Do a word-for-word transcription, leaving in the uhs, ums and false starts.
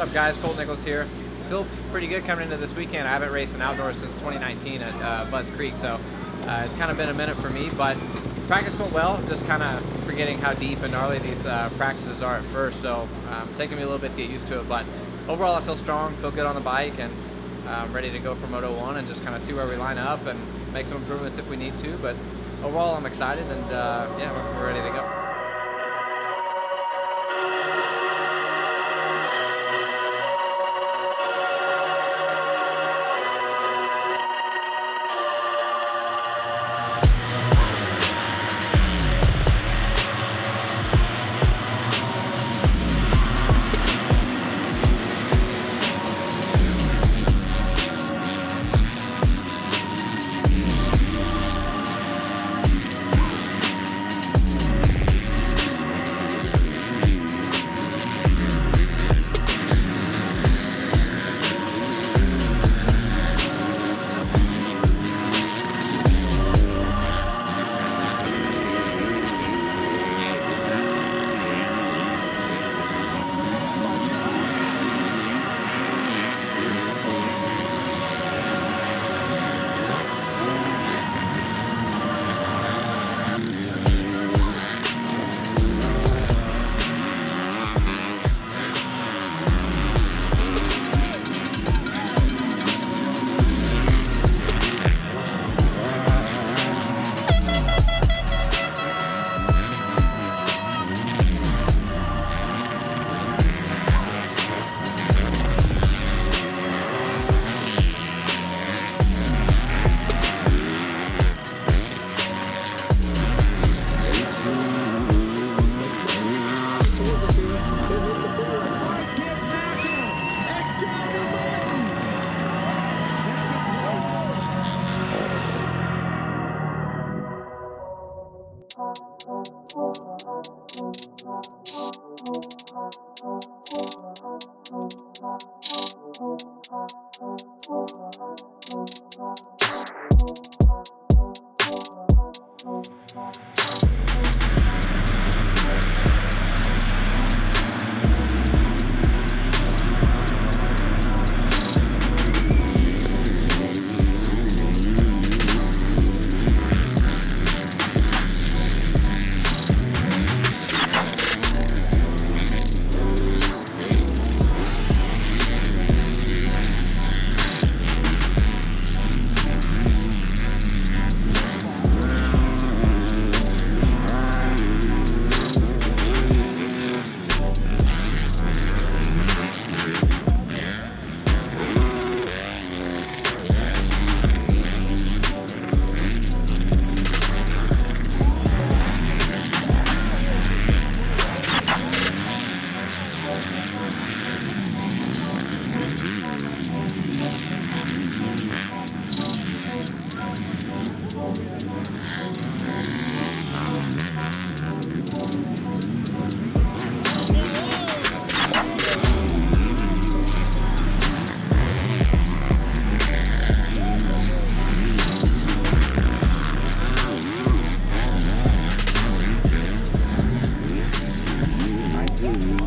What's up, guys? Colt Nichols here. I feel pretty good coming into this weekend. I haven't raced an outdoor since twenty nineteen at uh, Bud's Creek, so uh, it's kind of been a minute for me, but practice went well. Just kind of forgetting how deep and gnarly these uh, practices are at first, so um, taking me a little bit to get used to it, but overall I feel strong, feel good on the bike, and I'm ready to go for Moto one and just kind of see where we line up and make some improvements if we need to, but overall I'm excited and uh, yeah, we're ready to go. Ooh.